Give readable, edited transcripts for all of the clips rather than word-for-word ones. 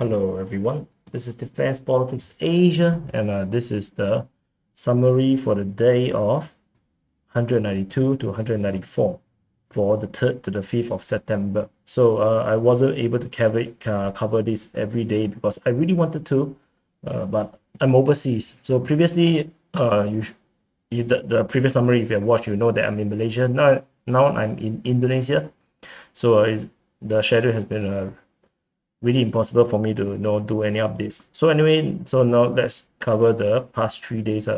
Hello everyone, this is Defense Politics Asia, and this is the summary for the day of 192 to 194 for the 3rd to the 5th of September. So I wasn't able to cover this every day because I really wanted to, but I'm overseas. So previously, the previous summary, if you have watched, you know that I'm in Malaysia. Now I'm in Indonesia. So the schedule has been really impossible for me to do any updates. So anyway, so now let's cover the past 3 days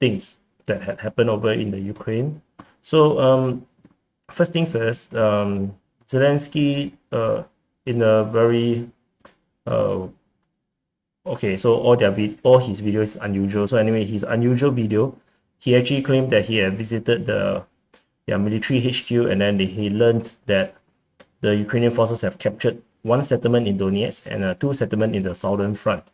things that had happened over in the Ukraine. So first thing first, Zelensky in a very okay. So all his video is unusual. So anyway, his unusual video, he actually claimed that he had visited the military HQ, and then he learned that the Ukrainian forces have captured one settlement in Donetsk and two settlements in the southern front.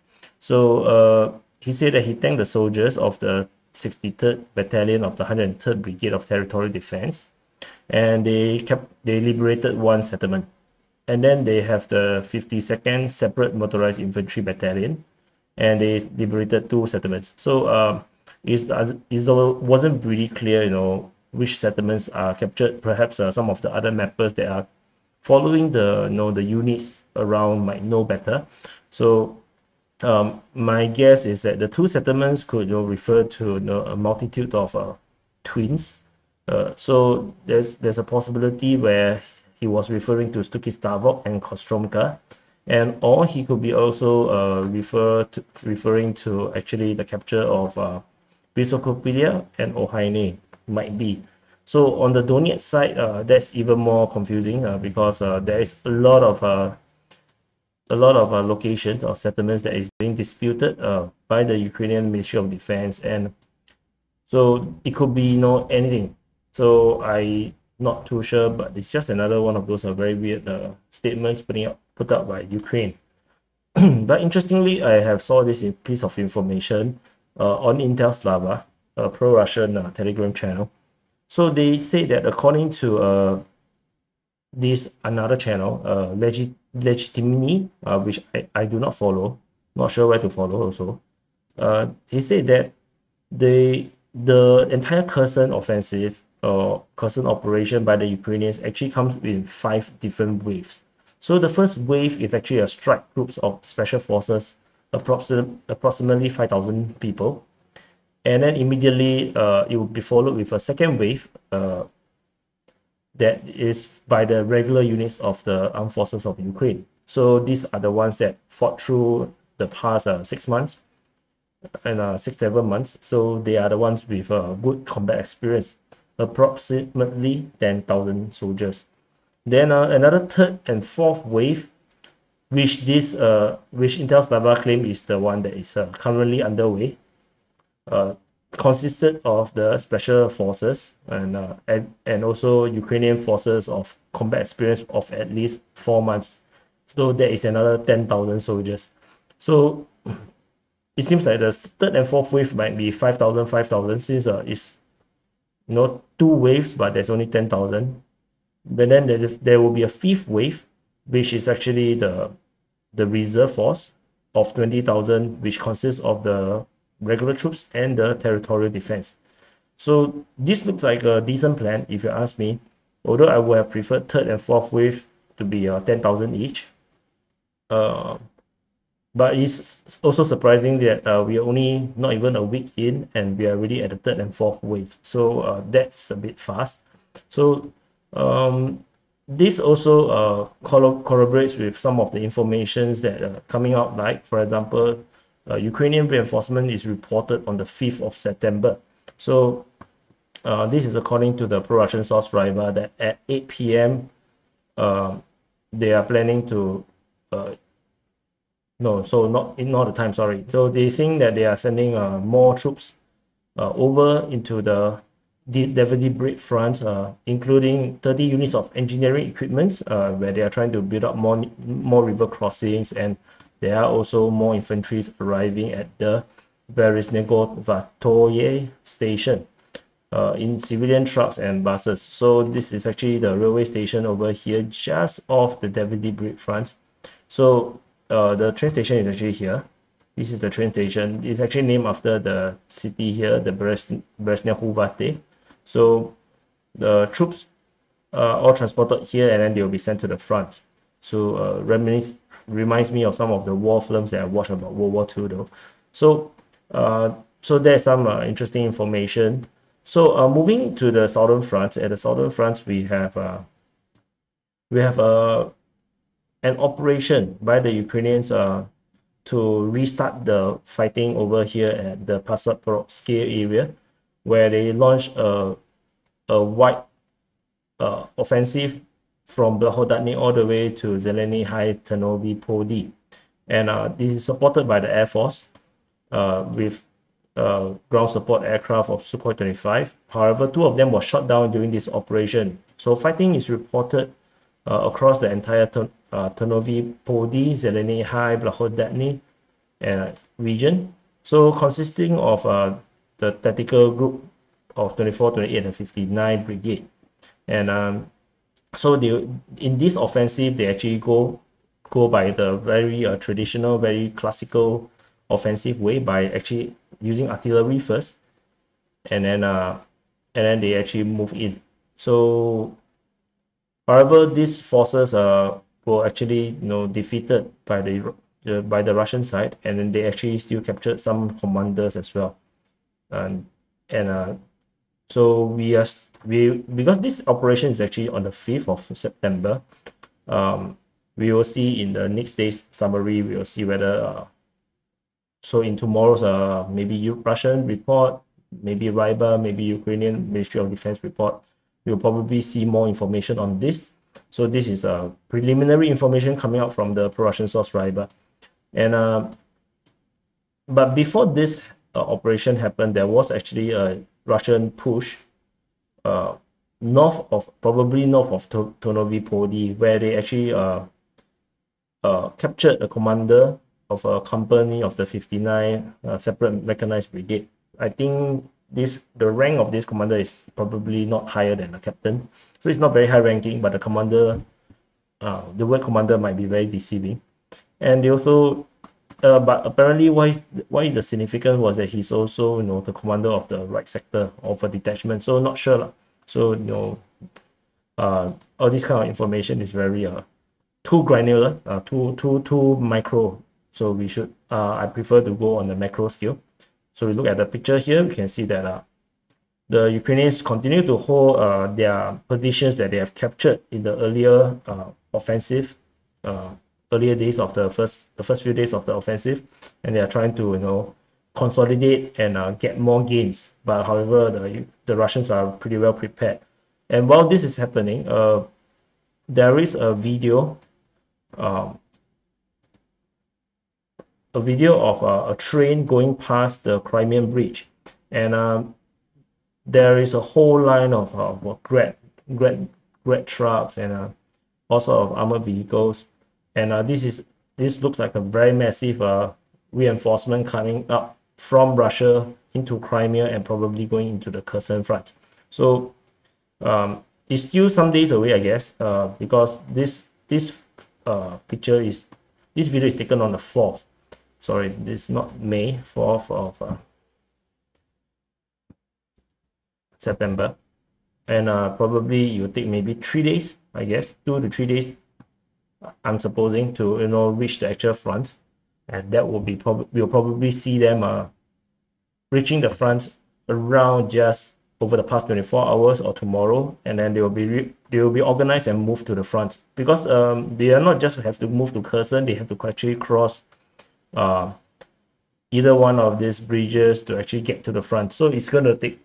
So he said that he thanked the soldiers of the 63rd Battalion of the 103rd Brigade of Territorial Defense, and they liberated one settlement. And then they have the 52nd Separate Motorized Infantry Battalion, and they liberated two settlements. So it wasn't really clear, which settlements are captured. Perhaps some of the other mappers that are following the the units around might know better. So my guess is that the two settlements could refer to a multitude of twins. So there's a possibility where he was referring to Stukistavok and Kostromka, and or he could be also referring to actually the capture of Vysokopillya and Ohaine, might be. So on the Donetsk side, that's even more confusing because there is a lot of locations or settlements that is being disputed by the Ukrainian Ministry of Defense, and so it could be anything. So I'm not too sure, but it's just another one of those very weird statements put out by Ukraine. But interestingly, I have saw this piece of information on Intel Slava, a pro-Russian Telegram channel. So they say that according to this another channel, Legitimini, which I do not follow, not sure where to follow also. They say that the entire Kherson offensive or Kherson operation by the Ukrainians actually comes in 5 different waves. So the first wave is actually a strike groups of special forces, approximately 5,000 people. And then immediately it will be followed with a second wave that is by the regular units of the armed forces of Ukraine. So these are the ones that fought through the past 6 months and 6-7 months. So they are the ones with good combat experience, approximately 10,000 soldiers. Then another 3rd and 4th wave, which Intel Slava claim is the one that is currently underway, consisted of the special forces and also Ukrainian forces of combat experience of at least 4 months. So there is another 10,000 soldiers. So it seems like the 3rd and 4th wave might be 5,000 since it's not 2 waves, but there's only 10,000. But then there will be a 5th wave, which is actually the reserve force of 20,000, which consists of the regular troops and the territorial defense. So this looks like a decent plan, if you ask me, although I would have preferred 3rd and 4th wave to be 10,000 each. But it's also surprising that we are only not even a week in and we are already at the 3rd and 4th wave. So that's a bit fast. So this also corroborates with some of the informations that are coming out, like for example, Ukrainian reinforcement is reported on the 5th of September. So this is according to the pro-Russian source Rybar, that at 8 p.m. They are planning to so they think that they are sending more troops over into the Davydiv Brid front, including 30 units of engineering equipments, where they are trying to build up more river crossings, and there are also more infantry arriving at the Bereznego station in civilian trucks and buses. So this is actually the railway station over here just off the Davydiv Brid front. So The train station is actually here. This is the train station. It's actually named after the city here, the Brezhnev. So the troops are all transported here and then they will be sent to the front. So reminds me of some of the war films that I watched about World War II though. So there's some interesting information. So moving to the southern front, at the southern front we have an operation by the Ukrainians to restart the fighting over here at the Pasorodskiy area, where they launched a wide offensive from Blahodativka all the way to Zeleni High-Ternovi-Podi, and this is supported by the Air Force with ground support aircraft of Sukhoi 25. However, two of them were shot down during this operation. So fighting is reported across the entire Ternovi Pody, Zeleni High, Blahodatny region. So consisting of the tactical group of 24, 28, and 59 Brigade. And so in this offensive, they actually go by the very traditional, very classical offensive way by actually using artillery first, and then they actually move in. So however, these forces were actually defeated by the Russian side, and then they actually still captured some commanders as well. So because this operation is actually on the 5th of September, we will see in the next day's summary. We will see whether so in tomorrow's maybe Russian report, maybe Rybar, maybe Ukrainian Ministry of Defense report, you'll probably see more information on this. So this is preliminary information coming out from the pro-Russian source Rybar. And but before this operation happened, there was actually a Russian push probably north of Ternovi Pody, where they actually captured a commander of a company of the 59 separate mechanized brigade. I think the rank of this commander is probably not higher than a captain, so it's not very high ranking, but the commander, the word commander might be very deceiving. And they also but apparently why the significance was that he's also the commander of the right sector of a detachment, so not sure lah. So all this kind of information is very too granular, too micro. So we should, I prefer to go on the macro scale. So we look at the picture here, we can see that the Ukrainians continue to hold their positions that they have captured in the earlier offensive, earlier days of the first few days of the offensive, and they are trying to consolidate and get more gains. But however, the Russians are pretty well prepared. And while this is happening, there is a video. A video of a train going past the Crimean Bridge, and there is a whole line of Grad trucks and also of armored vehicles, and this looks like a very massive reinforcement coming up from Russia into Crimea and probably going into the Kherson front. So it's still some days away, I guess, because this video is taken on the 4th. Sorry, this is not May, 4th of September, and probably you take maybe 3 days, I guess, 2 to 3 days, I'm supposing, to reach the actual front, and that will be we'll probably see them reaching the front around just over the past 24 hours or tomorrow, and then they will be organized and moved to the front, because they are not just have to move to Kherson, they have to actually cross either one of these bridges to actually get to the front. So it's going to take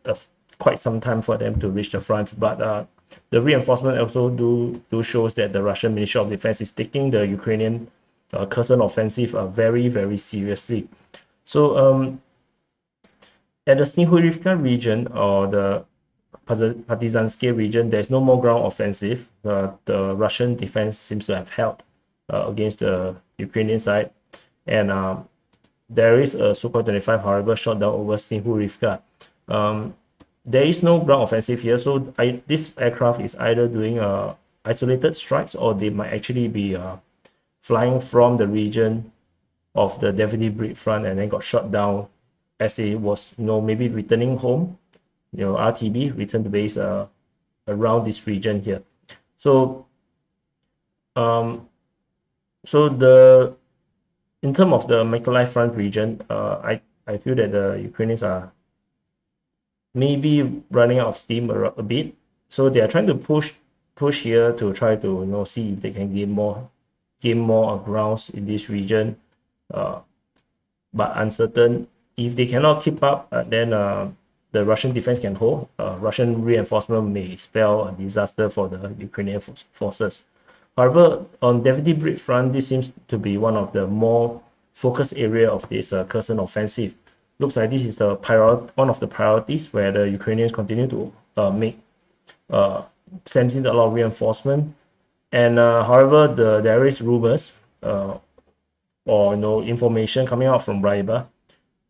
quite some time for them to reach the front, but the reinforcement also do shows that the Russian Ministry of Defense is taking the Ukrainian Kherson offensive very, very seriously. So at the Snihurivka region or the Partizansky region, there's no more ground offensive. The Russian defense seems to have held against the Ukrainian side. And there is a Sukhoi 25, however, shot down over Snihurivka. There is no ground offensive here, so this aircraft is either doing isolated strikes, or they might actually be flying from the region of the Davydiv Brid front and then got shot down as they was, maybe returning home, RTB, return to base around this region here. So, in terms of the Mykolaiv front region, I feel that the Ukrainians are maybe running out of steam a bit. So they are trying to push here to try to see if they can gain more grounds in this region. But uncertain. If they cannot keep up, then the Russian defense can hold. Russian reinforcement may spell a disaster for the Ukrainian forces. However, on Davydiv Brid front, this seems to be one of the more focused area of this Kherson offensive. Looks like this is the one of the priorities where the Ukrainians continue to send in a lot of reinforcement. And however, there is rumors or information coming out from Rybar.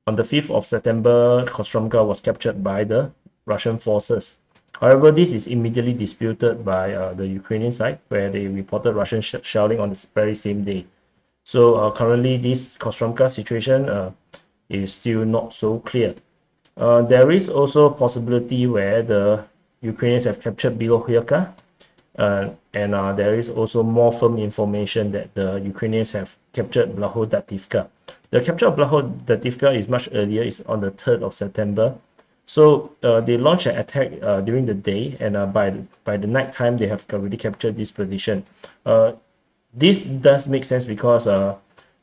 On the 5th of September, Kostromka was captured by the Russian forces. However, this is immediately disputed by the Ukrainian side, where they reported Russian shelling on the very same day. So currently, this Kostromka situation is still not so clear. There is also a possibility where the Ukrainians have captured Bilohirka, and there is also more firm information that the Ukrainians have captured Blahodativka. The capture of Blahodativka is much earlier, it's on the 3rd of September. So they launched an attack during the day, and by the night time they have already captured this position. This does make sense because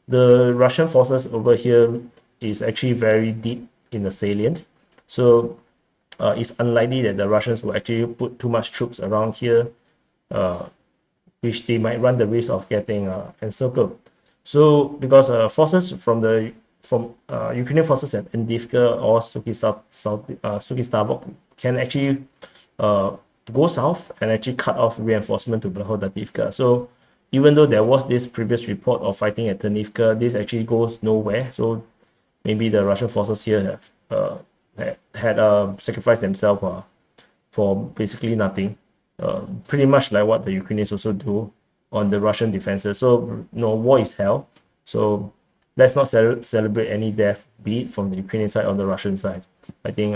the Russian forces over here is actually very deep in the salient. So it's unlikely that the Russians will actually put too much troops around here, which they might run the risk of getting encircled. So because forces from the Ukrainian forces at Enerhodar or Stukistavok can actually go south and actually cut off reinforcement to Blahodativka. So even though there was this previous report of fighting at Ternivka, this actually goes nowhere. So maybe the Russian forces here have sacrificed themselves for basically nothing, pretty much like what the Ukrainians also do on the Russian defenses. So war is hell. So let's not celebrate any death, be it from the Ukrainian side or the Russian side. I think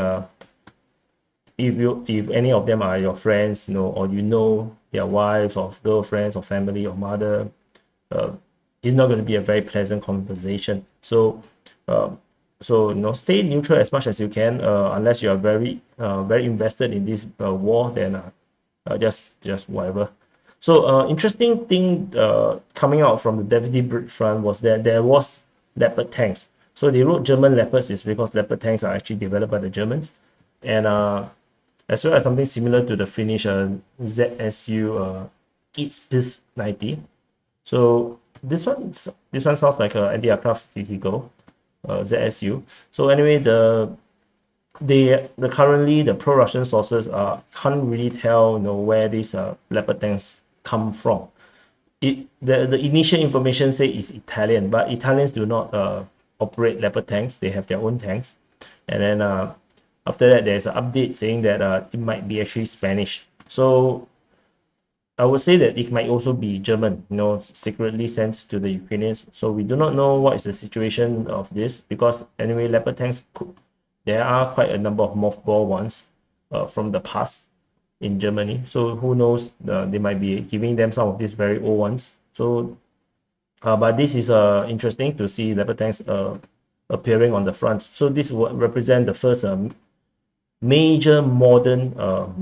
if any of them are your friends, or their wives or girlfriends or family or mother, it's not going to be a very pleasant conversation. So stay neutral as much as you can, unless you are very very invested in this war, then just whatever. So interesting thing coming out from the Davydiv Brid front was that there was Leopard tanks. So they wrote German Leopards is because Leopard tanks are actually developed by the Germans, and as well as something similar to the Finnish ZSU Itspis 90. So this one sounds like an anti-aircraft vehicle, ZSU. So anyway, currently the pro-Russian sources can't really tell where these Leopard tanks come from. The initial information say it's Italian, but Italians do not operate Leopard tanks. They have their own tanks. And then after that, there's an update saying that it might be actually Spanish. So I would say that it might also be German, secretly sent to the Ukrainians. So we do not know what is the situation of this, because anyway, Leopard tanks, there are quite a number of mothball ones from the past in Germany. So who knows, they might be giving them some of these very old ones. So, but this is interesting to see Leopard tanks appearing on the front. So this will represent the first major modern,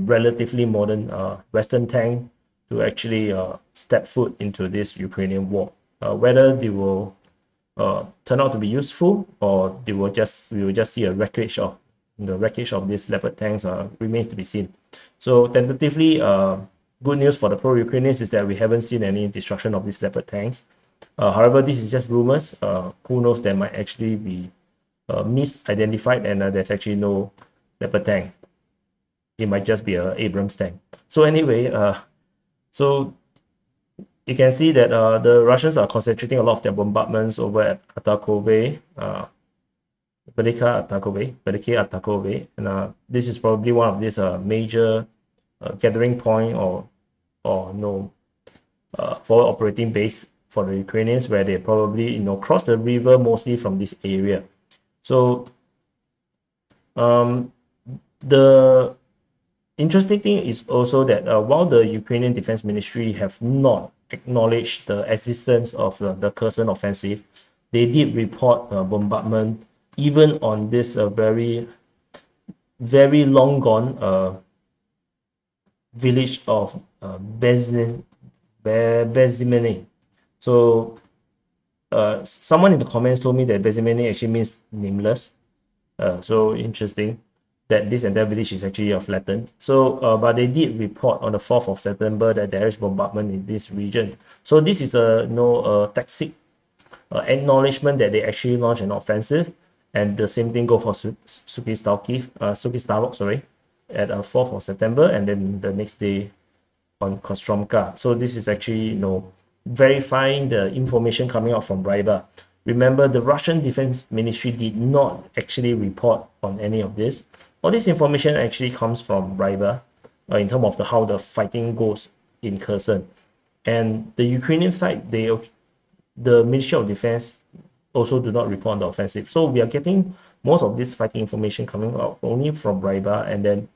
relatively modern Western tank to actually step foot into this Ukrainian war. Whether they will turn out to be useful, or we will just see a wreckage of these Leopard tanks remains to be seen. So tentatively, good news for the pro-Ukrainians is that we haven't seen any destruction of these Leopard tanks. However, this is just rumors. Who knows, they might actually be misidentified, and there's actually no Leopard tank. It might just be an Abrams tank. So anyway, so you can see that the Russians are concentrating a lot of their bombardments over at Atakove, Velika Atakove, and this is probably one of these major gathering point or for operating base for the Ukrainians, where they probably, cross the river mostly from this area. So the interesting thing is also that while the Ukrainian Defense Ministry have not acknowledged the existence of the Kherson offensive, they did report bombardment even on this very, very long gone village of Bezimene. So someone in the comments told me that Bezimene actually means nameless. So interesting that this entire village is actually flattened. So but they did report on the 4th of September that there is bombardment in this region. So this is a tacit acknowledgement that they actually launched an offensive. And the same thing goes for Stukistavok, sorry, at 4th of September, and then the next day on Kostromka. So this is actually, verifying the information coming out from Rybar. Remember, the Russian Defense Ministry did not actually report on any of this. All this information actually comes from Rybar in terms of how the fighting goes in Kherson. And the Ukrainian side, the Ministry of Defense also do not report on the offensive. So we are getting most of this fighting information coming out only from Rybar, and then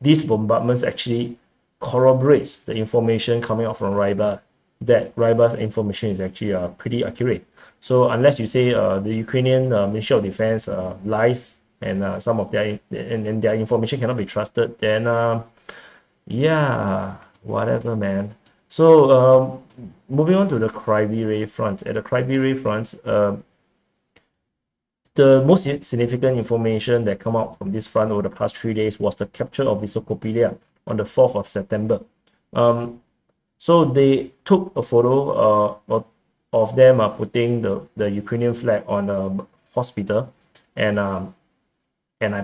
these bombardments actually corroborates the information coming out from Rybar, that Rybar's information is actually pretty accurate. So unless you say the Ukrainian Ministry of Defense lies and some of their and their information cannot be trusted, then yeah, whatever, man. So moving on to the Kryvyi Rih front. At the Kryvyi Rih front, the most significant information that came out from this front over the past 3 days was the capture of Vysokopillya on the 4th of September. So they took a photo of them putting the Ukrainian flag on the hospital, and I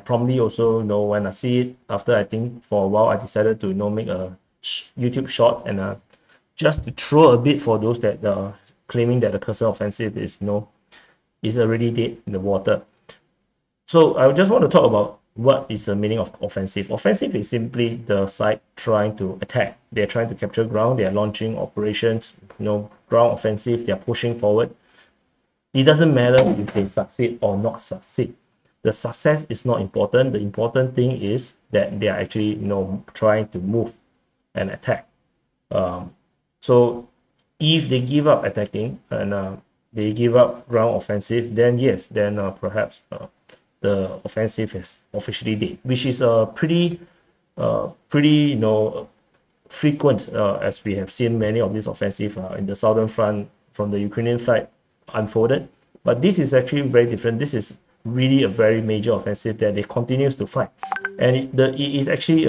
promptly also when I see it, after I think for a while, I decided to make a YouTube short and just to throw a bit for those that claiming that the Kherson offensive is is already dead in the water. So I just want to talk about what is the meaning of offensive. Offensive is simply the side trying to attack. They're trying to capture ground. They are launching operations, ground offensive. They are pushing forward. It doesn't matter if they succeed or not succeed. The success is not important. The important thing is that they are actually trying to move and attack. So if they give up attacking and they give up ground offensive, then yes, then perhaps the offensive is officially dead, which is pretty, pretty frequent, as we have seen many of these offensive in the southern front from the Ukrainian side unfolded. But this is actually very different. This is really a very major offensive that they continues to fight, and it is actually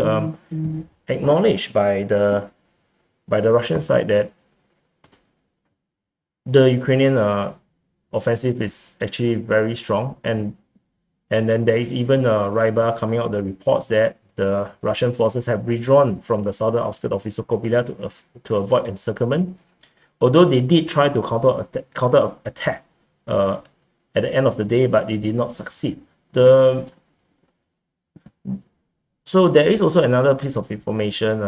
acknowledged by the Russian side that the Ukrainian offensive is actually very strong, and then there is even Rybar coming out the reports that the Russian forces have withdrawn from the southern outskirts of Vysokopillya to avoid encirclement. Although they did try to counter attack at the end of the day, but they did not succeed. So there is also another piece of information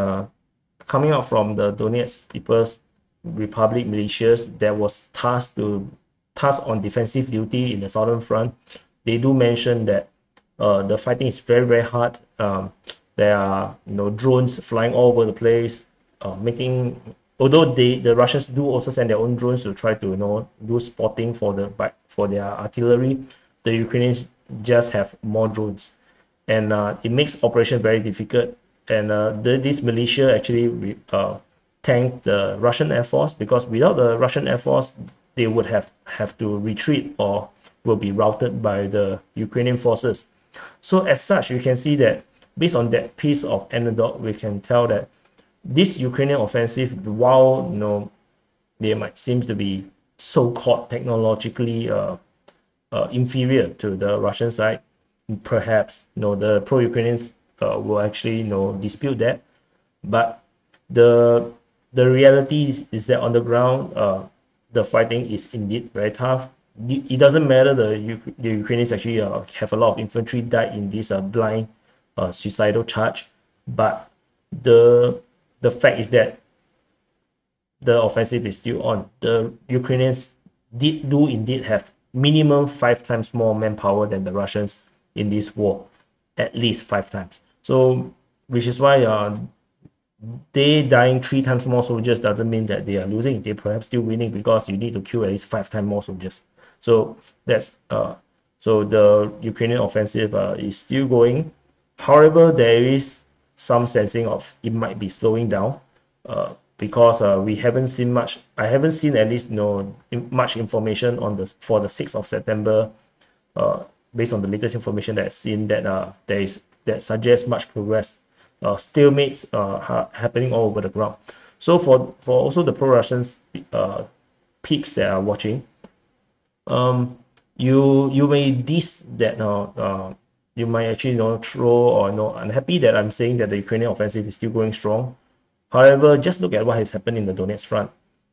coming out from the Donetsk People's Republic militias that was tasked on defensive duty in the southern front. They do mention that the fighting is very, very hard. There are drones flying all over the place, although the Russians do also send their own drones to try to do spotting for their artillery. The Ukrainians just have more drones, and it makes operation very difficult. And this militia actually thank the Russian Air Force, because without the Russian Air Force, they would have to retreat or will be routed by the Ukrainian forces. So as such, you can see that based on that piece of anecdote, we can tell that this Ukrainian offensive, while they might seem to be so-called technologically inferior to the Russian side, perhaps the pro-Ukrainians will actually dispute that, but the reality is that on the ground, the fighting is indeed very tough. It doesn't matter the Ukrainians actually have a lot of infantry died in this blind suicidal charge, but the fact is that the offensive is still on. The Ukrainians do indeed have minimum 5 times more manpower than the Russians in this war, at least 5 times. So, which is why they dying 3 times more soldiers doesn't mean that they are losing. They perhaps still winning, because you need to kill at least 5 times more soldiers. So that's so the Ukrainian offensive is still going. However, there is some sensing of it might be slowing down, because we haven't seen much. I haven't seen, at least, much information on for the 6th of September, based on the latest information that I've seen, that that suggests much progress. Stalemates happening all over the ground. So for also the pro-Russian peeps that are watching, you may diss that you might actually troll or unhappy that I'm saying that the Ukrainian offensive is still going strong. However, just look at what has happened in the Donetsk front.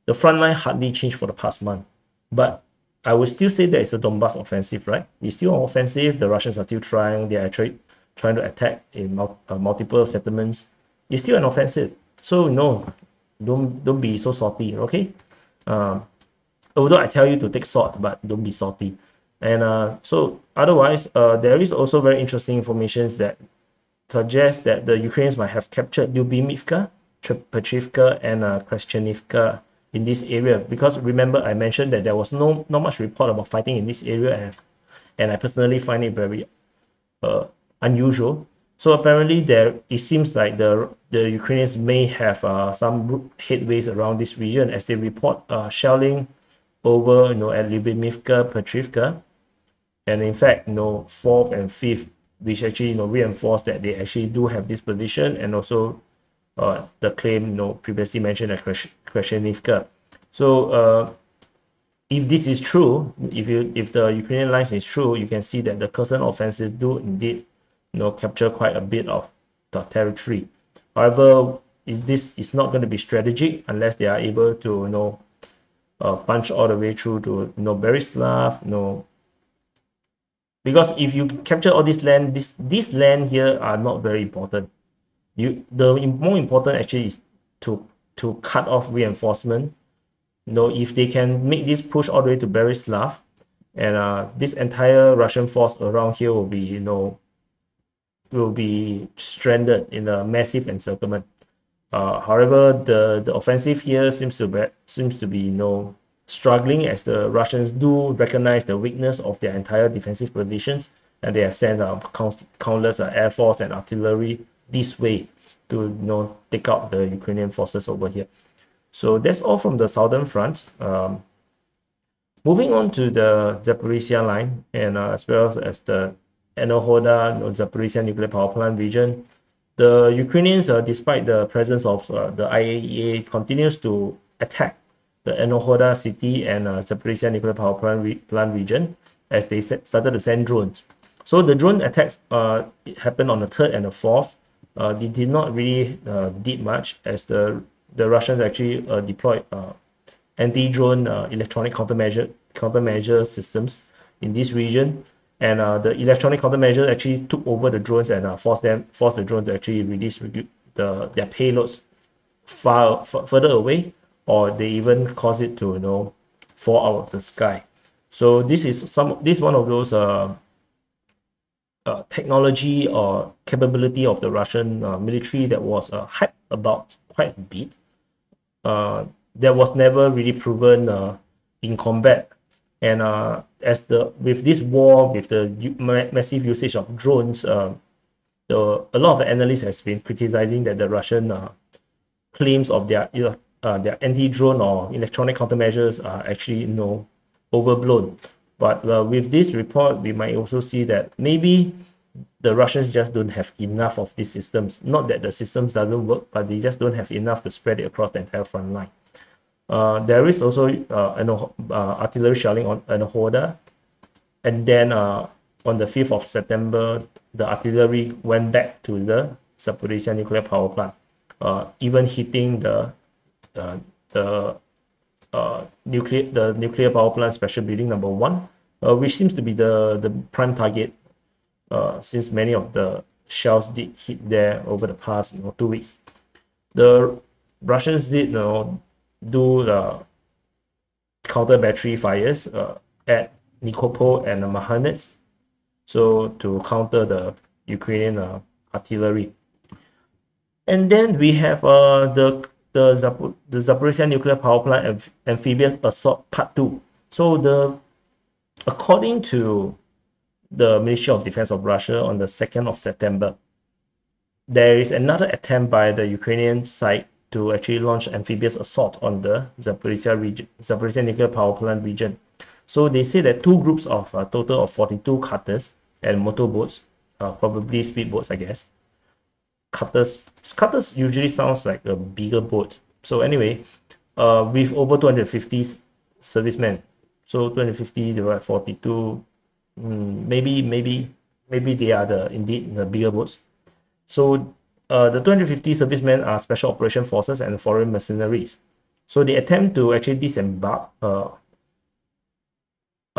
The front line hardly changed for the past month, but I would still say that it's a Donbass offensive, right? It's still on offensive. The Russians are still trying. They are trying to attack in multiple settlements. It's still an offensive. So no, don't be so salty, okay? Although I tell you to take salt, but don't be salty. And so otherwise, there is also very interesting information that suggests that the Ukrainians might have captured Lyubymivka, Petrivka, and Khreshchenivka in this area. Because remember, I mentioned that there was not much report about fighting in this area, and I personally find it very unusual. So apparently it seems like the Ukrainians may have some headways around this region, as they report shelling over at Lyubymivka, Petrivka, and in fact 4th and 5th, which actually reinforce that they actually do have this position, and also the claim previously mentioned at Khreshchenivka. So if this is true, if the Ukrainian lines is true, you can see that the Kherson offensive do indeed capture quite a bit of the territory. However, this is not going to be strategic unless they are able to punch all the way through to Berislav. Because if you capture all this land, this land here are not very important. The more important actually is to cut off reinforcement. If they can make this push all the way to Berislav, and this entire Russian force around here will be, stranded in a massive encirclement. However, the offensive here seems to be struggling, as the Russians do recognize the weakness of their entire defensive positions, and they have sent countless air force and artillery this way to take out the Ukrainian forces over here. So that's all from the southern front. Moving on to the Zaporizhzhia line, and as well as the Enerhodar, Zaporizhzhia nuclear power plant region, the Ukrainians, despite the presence of the IAEA, continues to attack the Enerhodar city and Zaporizhzhia nuclear power plant region, as they started to send drones. So the drone attacks happened on the 3rd and the 4th. They did not really did much, as the Russians actually deployed anti-drone electronic countermeasure systems in this region, and the electronic countermeasures actually took over the drones and forced the drone to actually release their payloads further away, or they even caused it to fall out of the sky. So this is one of those technology or capability of the Russian military that was hyped about quite a bit, that was never really proven in combat. And with this war, with the massive usage of drones, a lot of analysts has been criticizing that the Russian claims of their anti-drone or electronic countermeasures are actually overblown. But with this report, we might also see that maybe the Russians just don't have enough of these systems. Not that the systems doesn't work, but they just don't have enough to spread it across the entire front line. There is also artillery shelling on Enerhodar, and then on the 5th of September, the artillery went back to the Zaporizhzhia nuclear power plant, even hitting the nuclear power plant special building number 1, which seems to be the prime target, since many of the shells did hit there over the past 2 weeks. The Russians did do the counter battery fires at Nikopol and Mahanets, so to counter the Ukrainian artillery. And then we have the Zaporizhzhia nuclear power plant amphibious assault part 2. So according to the Ministry of Defense of Russia, on the 2nd of September, there is another attempt by the Ukrainian side to actually launch amphibious assault on the Zaporizhzhia nuclear power plant region. So they say that two groups of a total of 42 cutters and motorboats, probably speedboats, I guess. Cutters usually sounds like a bigger boat. So anyway, with over 250 servicemen, so 250 divided by 42, maybe they are indeed the bigger boats. So the 250 servicemen are special operation forces and foreign mercenaries. So they attempt to actually disembark on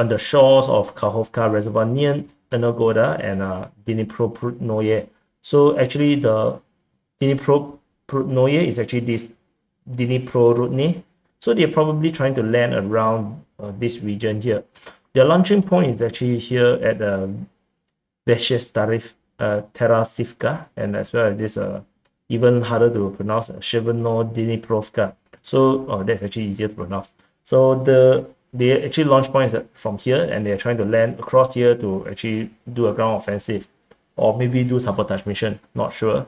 the shores of Kakhovka Reservoir near Enerhodar and Dnipropetrovsk. So actually the Dnipropetrovsk is actually this Dnipropetrovsk. So they're probably trying to land around this region here. Their launching point is actually here at Vyshcheratarasivka, and as well as this even harder to pronounce Shevchenko Dniprovka. So that's actually easier to pronounce. So they actually launch points from here, and they're trying to land across here to actually do a ground offensive, or maybe do sabotage mission, not sure,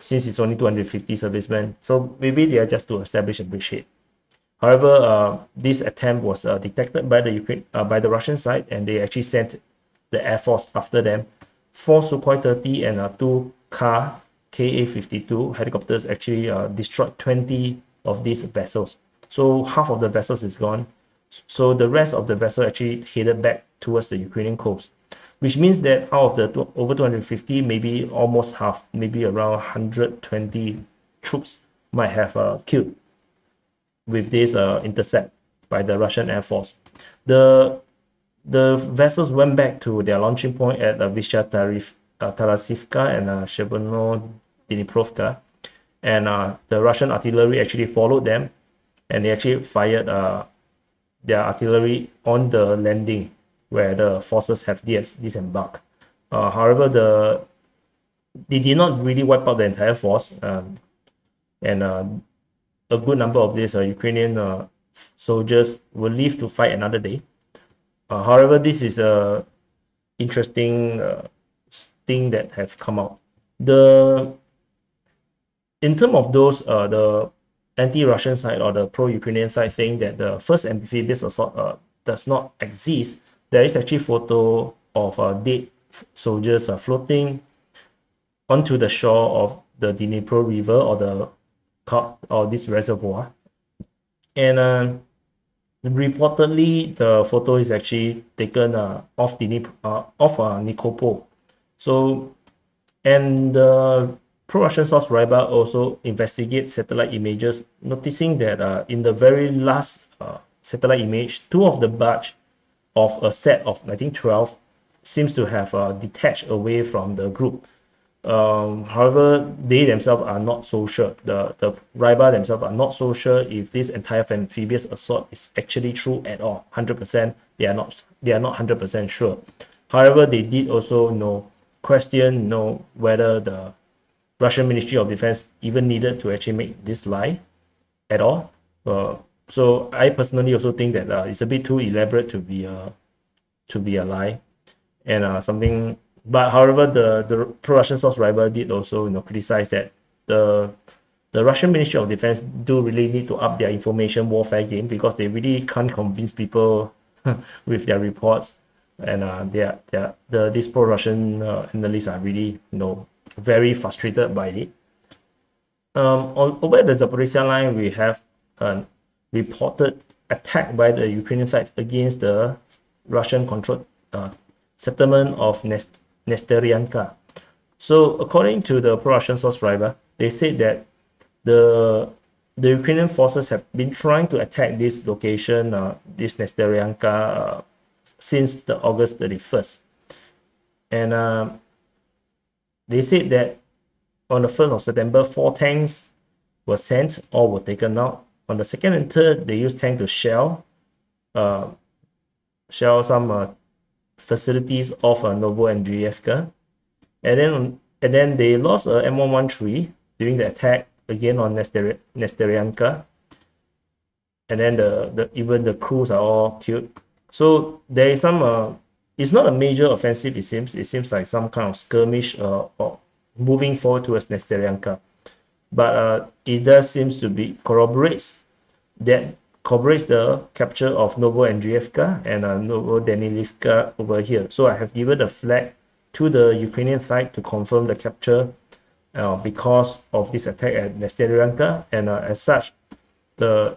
since it's only 250 servicemen. So maybe they are just to establish a bridgehead. However, this attempt was detected by the Russian side, and they actually sent the air force after them. 4 Sukhoi-30 and 2 Ka-52 helicopters actually destroyed 20 of these vessels. So half of the vessels is gone. So the rest of the vessel actually headed back towards the Ukrainian coast, which means that out of the over 250, maybe almost half, maybe around 120 troops might have killed with this intercept by the Russian Air Force. The vessels went back to their launching point at Vyshcheratarasivka and Shevchenko Dniprovka, and the Russian artillery actually followed them, and they actually fired their artillery on the landing where the forces have disembarked. However, they did not really wipe out the entire force, and a good number of these Ukrainian soldiers will leave to fight another day. However, this is a interesting thing that have come out. In terms of those, the anti-Russian side or the pro-Ukrainian side saying that the first amphibious assault does not exist. There is actually photo of dead soldiers floating onto the shore of the Dnipro River or this reservoir, and reportedly the photo is actually taken off Nikopol. So, and the pro-Russian source Rybar also investigates satellite images, noticing that in the very last satellite image, two of the barge of a set of I think 12 seems to have detached away from the group. However, they themselves are not so sure. The Rybar themselves are not so sure if this entire amphibious assault is actually true at all. 100%, they are not 100% sure. However, they did also question whether the Russian Ministry of Defense even needed to actually make this lie at all. So I personally also think that it's a bit too elaborate to be a lie, and something. But however, the pro-Russian source Rybar did also criticize that the Russian Ministry of Defense do really need to up their information warfare game, because they really can't convince people with their reports, and these pro-Russian analysts are really very frustrated by it. Over at the Zaporizhzhia line, we have a reported attack by the Ukrainian side against the Russian-controlled settlement of Nestryanka. So according to the pro-Russian source Rybar, they said that the Ukrainian forces have been trying to attack this location, this Nestryanka, since the August 31st. And they said that on the 1st of September, 4 tanks were sent, all were taken out. On the second and third, they used tank to shell some facilities off Novoandriivka, and then they lost a M113 during the attack again on Nestryanka, and then even the crews are all killed. So there is some. It's not a major offensive. It seems like some kind of skirmish or moving forward towards Nestryanka, but it does seems to be corroborates the capture of Novoandriivka and Novodanylivka over here. So I have given the flag to the Ukrainian side to confirm the capture because of this attack at Nestryanka, and as such,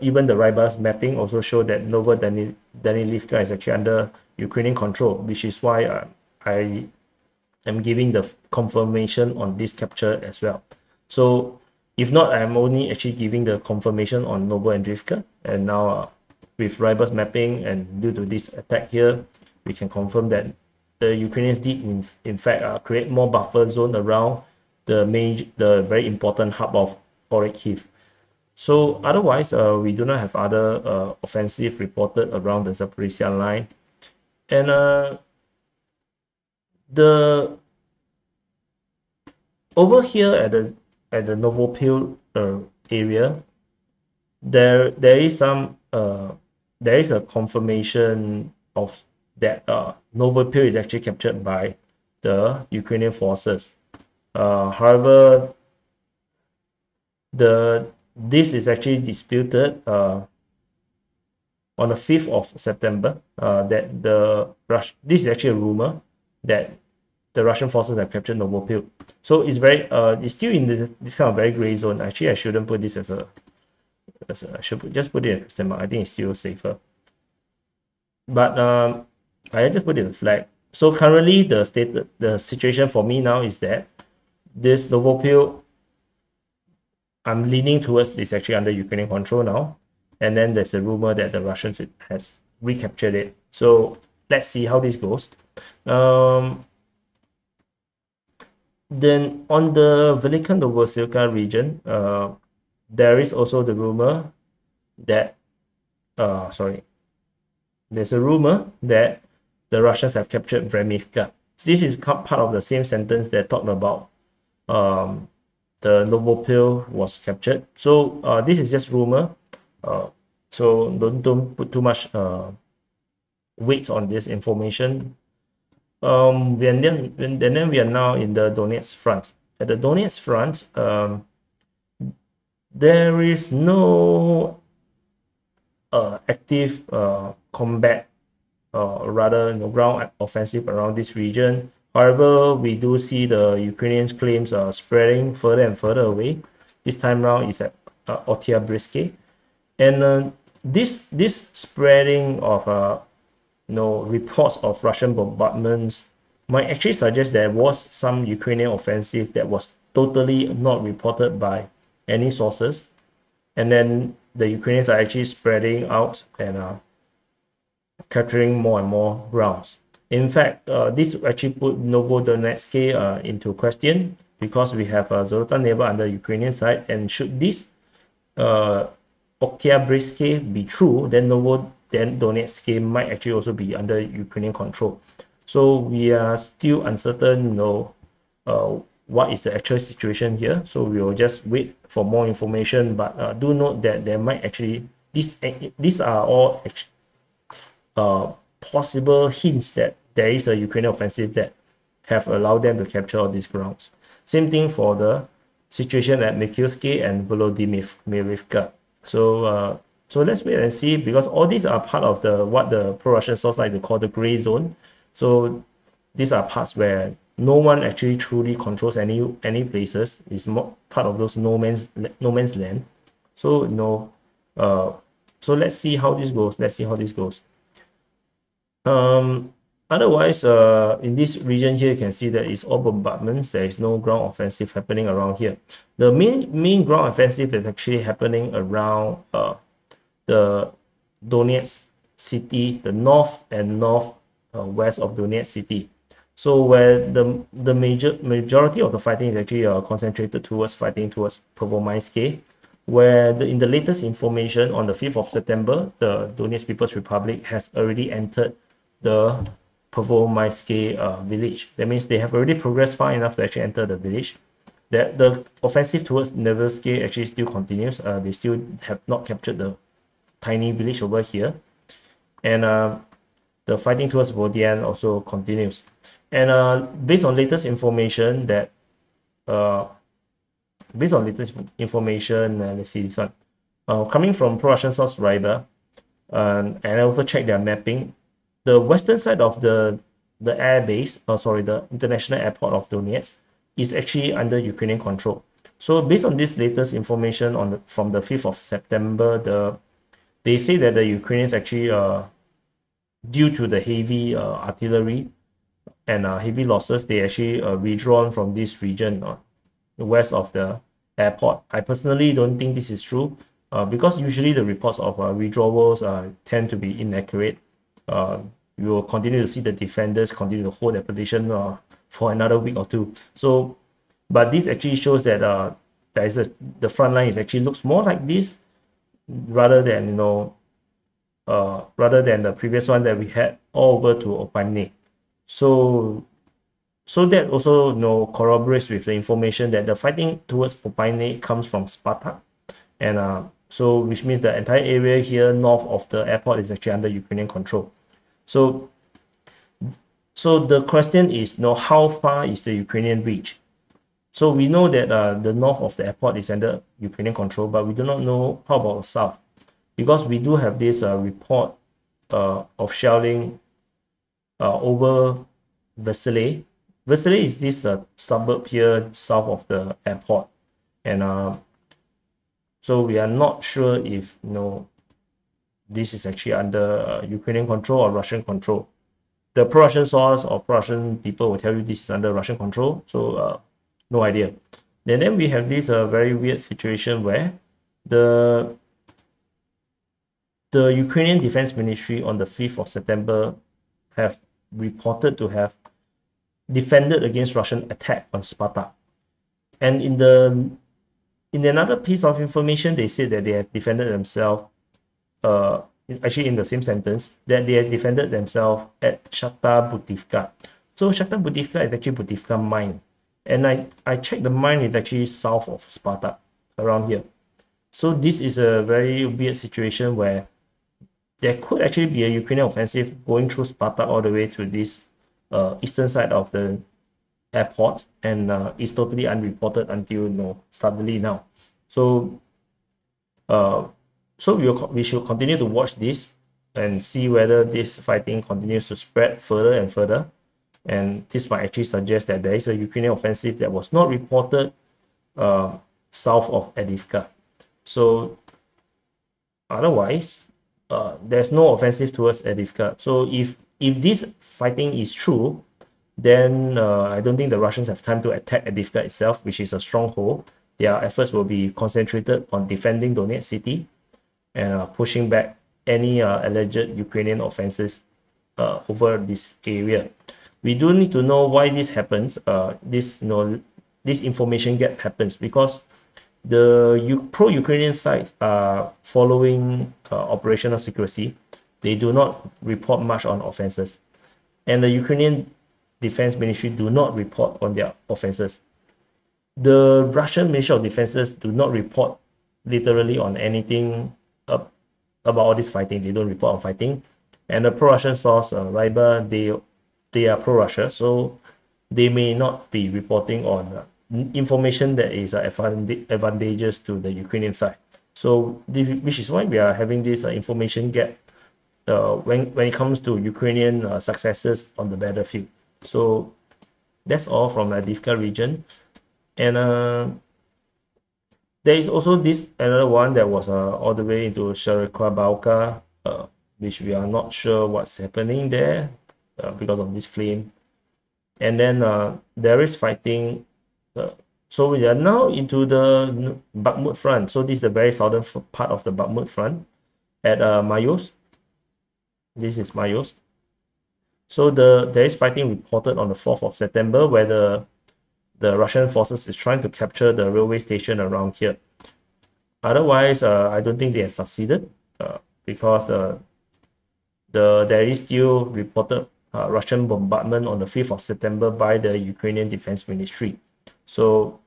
even the Rybar's mapping also showed that Novodanylivka is actually under Ukrainian control, which is why I am giving the confirmation on this capture as well. So if not, I'm only actually giving the confirmation on Novoandriivka, and now with Rybar's mapping and due to this attack here, we can confirm that the Ukrainians did in fact create more buffer zone around the very important hub of Orykiv. So otherwise, we do not have other offensive reported around the Zaporizhzhia line, and the over here at the Novopil area, there is a confirmation of that Novopil is actually captured by the Ukrainian forces. However, this is actually disputed on the 5th of September. This is actually a rumor that the Russian forces have captured Novopil. So it's very it's still in this kind of very gray zone. Actually, I shouldn't put this I should just put it as a mark. I think it's still safer. But I just put it a flag. So currently the situation for me now is that this Novopil, I'm leaning towards this actually under Ukrainian control now, and then there's a rumor that the Russians has recaptured it. So let's see how this goes. Then on the Velikan-Novosilka region, there is also the rumor that, there's a rumor that the Russians have captured Vremivka. So this is part of the same sentence that talked about the Novopil was captured. So this is just rumor. So don't put too much weight on this information. And then we are now in the Donetsk front. At the Donetsk front, there is no active combat, or rather no ground offensive around this region. However, we do see the Ukrainians' claims are spreading further and further away. This time round is at Otyabriske, and this spreading of reports of Russian bombardments might actually suggest there was some Ukrainian offensive that was totally not reported by any sources, and then the Ukrainians are actually spreading out and capturing more and more grounds. In fact, this actually put Novodonetsk into question, because we have Zolotan Neva under Ukrainian side, and should this Oktyabrsk be true, then Donetsk might actually also be under Ukrainian control. So we are still uncertain, what is the actual situation here. So we will just wait for more information. But do note that there might actually these are all possible hints that there is a Ukrainian offensive that have allowed them to capture all these grounds. Same thing for the situation at Mykivsky and Blahodativka. So. So let's wait and see, because all these are part of what the pro-Russian source like to call the gray zone. So these are parts where no one actually truly controls any places. It's more part of those no man's land. So so let's see how this goes. Otherwise, in this region here, you can see that it's all bombardments. There is no ground offensive happening around here. The main ground offensive is actually happening around the Donetsk city, the north and northwest of Donetsk city. So where the majority of the fighting is actually concentrated towards Pervomaisk, where in the latest information on the 5th of September, the Donetsk People's Republic has already entered the Pervomaysky village. That means they have already progressed far enough to actually enter the village. That the offensive towards Nevsky actually still continues. They still have not captured the tiny village over here, and the fighting towards Vodian also continues. And based on latest information, let's see this one, coming from pro-Russian source Rybar, and I also checked their mapping. The western side of the air base, the international airport of Donetsk, is actually under Ukrainian control. So based on this latest information on from the 5th of September, they say that the Ukrainians actually, due to the heavy artillery and heavy losses, they actually withdrawn from this region west of the airport. I personally don't think this is true, because usually the reports of withdrawals tend to be inaccurate. You will continue to see the defenders continue to hold their position for another week or two. So, but this actually shows that there is the front line is actually looks more like this rather than, you know, rather than the previous one that we had all over to Opane. So that also, you know, corroborates with the information that the fighting towards Opane comes from Spartak, and so which means the entire area here north of the airport is actually under Ukrainian control. So the question is, you know, how far is the Ukrainian reach? So we know that the north of the airport is under Ukrainian control, but we do not know how about the south, because we do have this report of shelling over Vysokopillya. Vysokopillya is this suburb here south of the airport, and so we are not sure if, you know, this is actually under Ukrainian control or Russian control. The pro-Russian source or pro-Russian people will tell you this is under Russian control, so no idea. Then we have this very weird situation where the Ukrainian Defense Ministry on the 5th of September have reported to have defended against Russian attack on Spartak. And in another piece of information, they said that they have defended themselves, actually in the same sentence, that they have defended themselves at Shatabudivka. So Shatabudivka is actually Budivka mine. And I checked the mine is actually south of Spartak, around here. So this is a very weird situation where there could actually be a Ukrainian offensive going through Spartak all the way to this eastern side of the airport, and is totally unreported until, you know, suddenly now. So we should continue to watch this and see whether this fighting continues to spread further and further. And this might actually suggest that there is a Ukrainian offensive that was not reported south of Avdiivka. So otherwise, there's no offensive towards Avdiivka. So if this fighting is true, then I don't think the Russians have time to attack Avdiivka itself, which is a stronghold. Their efforts will be concentrated on defending Donetsk city and pushing back any alleged Ukrainian offenses over this area. We do need to know why this happens. This information gap happens because the pro-Ukrainian sides are following operational secrecy. They do not report much on offenses, and the Ukrainian Defense Ministry do not report on their offenses. The Russian Ministry of Defenses do not report literally on anything about all this fighting. They don't report on fighting, and the pro-Russian source Rybar, they are pro-Russia, so they may not be reporting on information that is advantageous to the Ukrainian side. So which is why we are having this information gap when it comes to Ukrainian successes on the battlefield. So that's all from the Avdiivka region. And there is also this another one that was all the way into Sherebakovo, which we are not sure what's happening there because of this flame. And then there is fighting. So we are now into the Bakhmut front. So this is the very southern part of the Bakhmut front at Mayos. This is Mayos. So there is fighting reported on the 4th of September where the Russian forces is trying to capture the railway station around here. Otherwise, I don't think they have succeeded because there is still reported Russian bombardment on the 5th of September by the Ukrainian Defense Ministry. So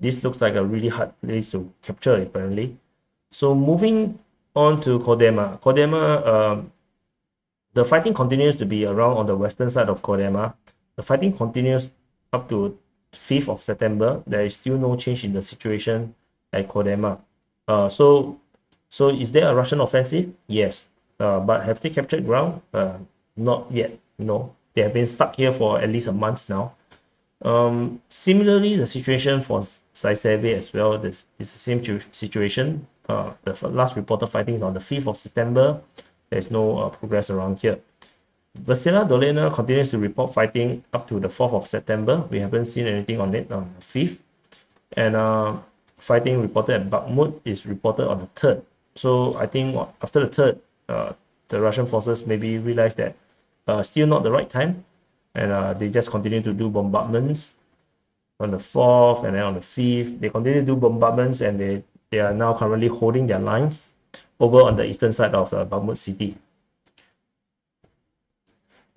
this looks like a really hard place to capture apparently. So moving on to Kolyma. Kolyma, the fighting continues to be around on the western side of Kolyma. The fighting continues up to 5th of September. There is still no change in the situation at Kolyma. So is there a Russian offensive? Yes. But have they captured ground? Not yet. No. They have been stuck here for at least a month now. Similarly, the situation for Zaiseve as well, this is the same situation. The last reported fighting is on the 5th of September. There's no progress around here. Vasila Dolina continues to report fighting up to the 4th of September. We haven't seen anything on it on the 5th. And fighting reported at Bakhmut is reported on the 3rd. So I think after the 3rd, the Russian forces maybe realized that still not the right time. And they just continue to do bombardments on the 4th and then on the 5th. They continue to do bombardments and they are now currently holding their lines over on the eastern side of Bakhmut city.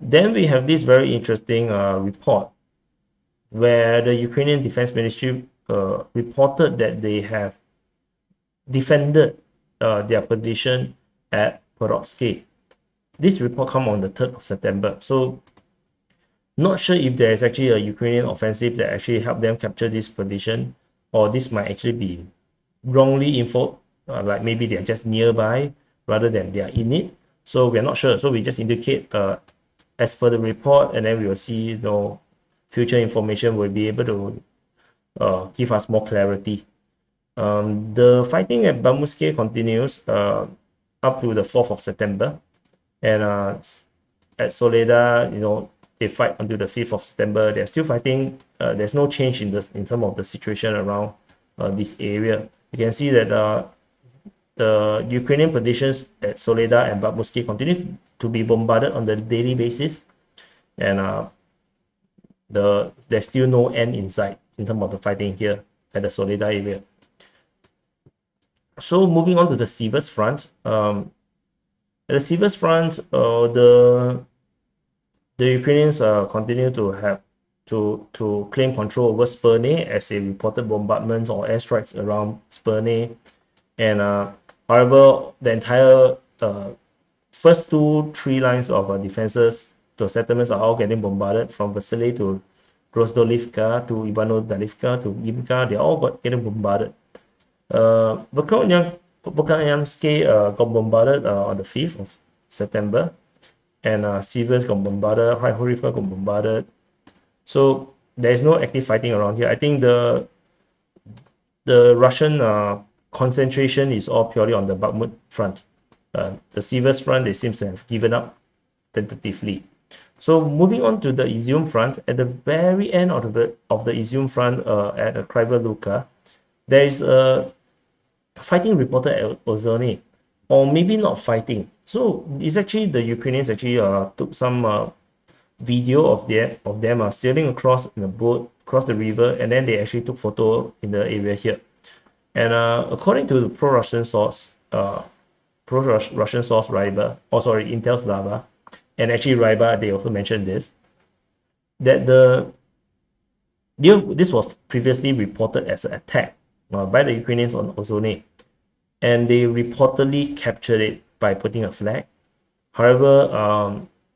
Then we have this very interesting report where the Ukrainian Defense Ministry reported that they have defended their position at Perovsky. This report comes on the 3rd of September. So not sure if there is actually a Ukrainian offensive that actually helped them capture this position, or this might actually be wrongly info, like maybe they are just nearby rather than they are in it. So we are not sure. So we just indicate as per the report, and then we will see. You know, future information will be able to give us more clarity. The fighting at Bakhmut continues up to the 4th of September, and at Soleda, you know, they fight until the 5th of September. They're still fighting. There's no change in terms of the situation around this area. You can see that the Ukrainian positions at Soleda and Bakhmut continue to be bombarded on the daily basis, and there's still no end in sight in terms of the fighting here at the Soleda area. So moving on to the Sivas front. At the Sivas front, the Ukrainians continue to have to claim control over Sperne as they reported bombardments or airstrikes around Sperne, and however the entire first three lines of defenses, the settlements are all getting bombarded from Vasily to Grozdolivka to Ivanodalivka to Imka. They all got getting bombarded. Vokhanyamsky got bombarded on the 5th of September. And Sivas got bombarded, Snihurivka got bombarded. So there is no active fighting around here. I think the Russian concentration is all purely on the Bakhmut front. The Sivas front, they seem to have given up tentatively. So moving on to the Izum front, at the very end of the Izum front at the Kryvyi Rih, there is fighting reported at Ozorny, or maybe not fighting. So it's actually the Ukrainians actually took some video of them sailing across in a boat across the river, and then they actually took photo in the area here. And according to the pro-Russian source, Rybar, or sorry, Intel Slava, and actually Rybar, they also mentioned this, that this was previously reported as an attack by the Ukrainians on Ozorny, and they reportedly captured it by putting a flag. However,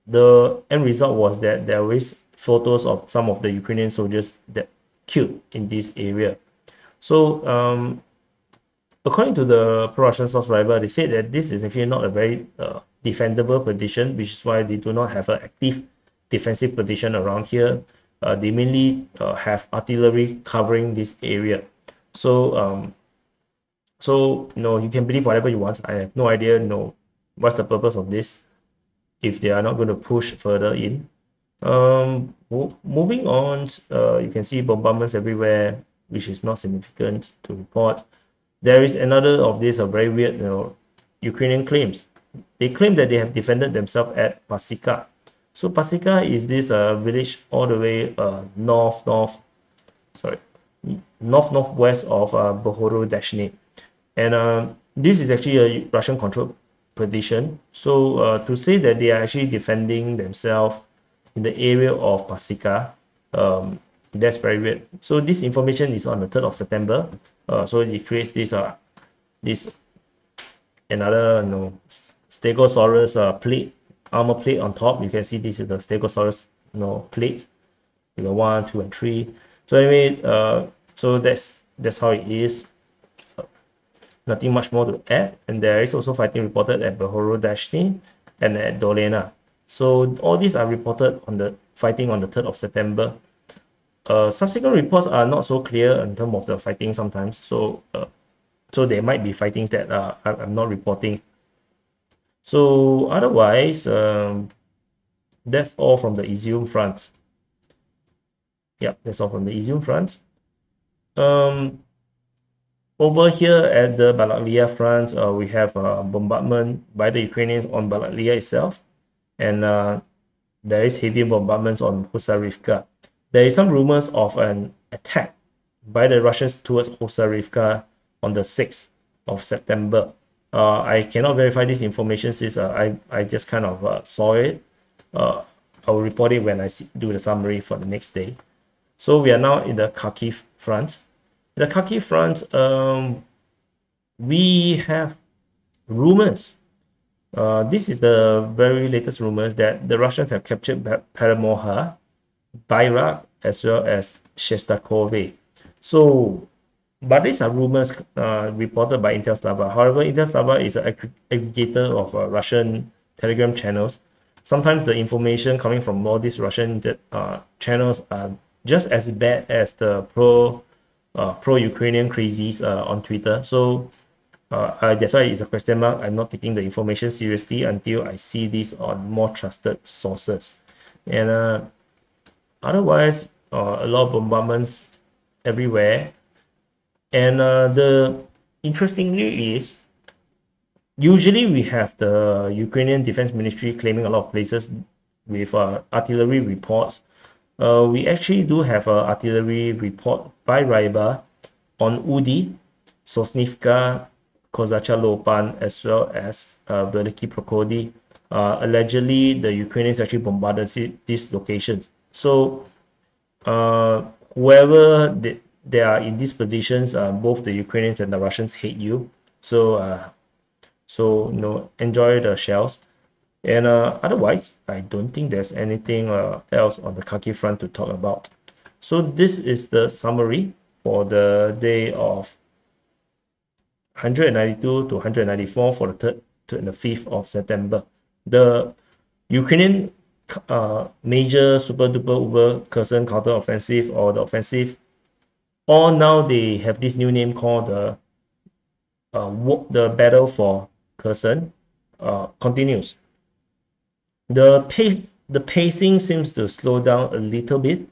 the end result was that there was photos of some of the Ukrainian soldiers that killed in this area. So according to the pro-Russian source Rybar, they said that this is actually not a very defendable position, which is why they do not have an active defensive position around here. They mainly have artillery covering this area. So you know, you can believe whatever you want. I have no idea, what's the purpose of this if they are not going to push further in. Moving on, you can see bombardments everywhere, which is not significant to report. There is another of these very weird, Ukrainian claims. They claim that they have defended themselves at Pasika. So Pasika is this village all the way northwest of Bohorodashny. And this is actually a Russian-controlled position. So to say that they are actually defending themselves in the area of Pasika, that's very weird. So this information is on the 3rd of September. So it creates this another Stegosaurus plate, armor plate on top. You can see this is the Stegosaurus plate, you know, 1, 2, and 3. So anyway, so that's how it is. Nothing much more to add. And there is also fighting reported at Behorodashny and at Dolena. So all these are reported on the fighting on the 3rd of September. Subsequent reports are not so clear in terms of the fighting sometimes. So so there might be fightings that I'm not reporting. So otherwise, that's all from the Izium front. Yeah, that's all from the Izium front. Over here at the Balaklia front, we have a bombardment by the Ukrainians on Balaklia itself, and there is heavy bombardments on Husarivka. There is some rumors of an attack by the Russians towards Husarivka on the 6th of September. I cannot verify this information since I just kind of saw it. I will report it when I do the summary for the next day. So we are now in the Kharkiv front. The Kharkiv front, we have rumors. This is the very latest rumors that the Russians have captured Paramoha, Bayrak, as well as Shestakove. So, but these are rumors reported by Intel Slava. However, Intel Slava is an aggregator of Russian Telegram channels. Sometimes the information coming from all these Russian channels are just as bad as the pro-Ukrainian crazies on Twitter. So that's why it's a question mark. I'm not taking the information seriously until I see this on more trusted sources. And otherwise, a lot of bombardments everywhere. And the interestingly is, usually we have the Ukrainian Defense Ministry claiming a lot of places with artillery reports. We actually do have an artillery report by Rybar on Udi, Sosnivka, Kozacha Lopan, as well as Veliki Prokodi. Allegedly, the Ukrainians actually bombarded these locations. So, whoever they are in these positions, both the Ukrainians and the Russians hate you. So, enjoy the shells. And otherwise, I don't think there's anything else on the Kharkiv front to talk about. So this is the summary for the day of 192 to 194 for the 3rd to the 5th of September. The Ukrainian major super duper uber Kherson counter offensive or the offensive, or now they have this new name called the battle for Kherson, continues. The pacing seems to slow down a little bit,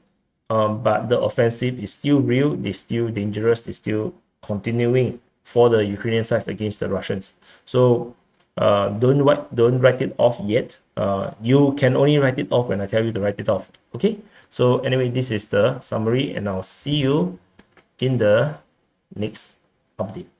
but the offensive is still real, it's still dangerous, it's still continuing for the Ukrainian side against the Russians. So don't write it off yet. You can only write it off when I tell you to write it off. Okay. So anyway, this is the summary, and I'll see you in the next update.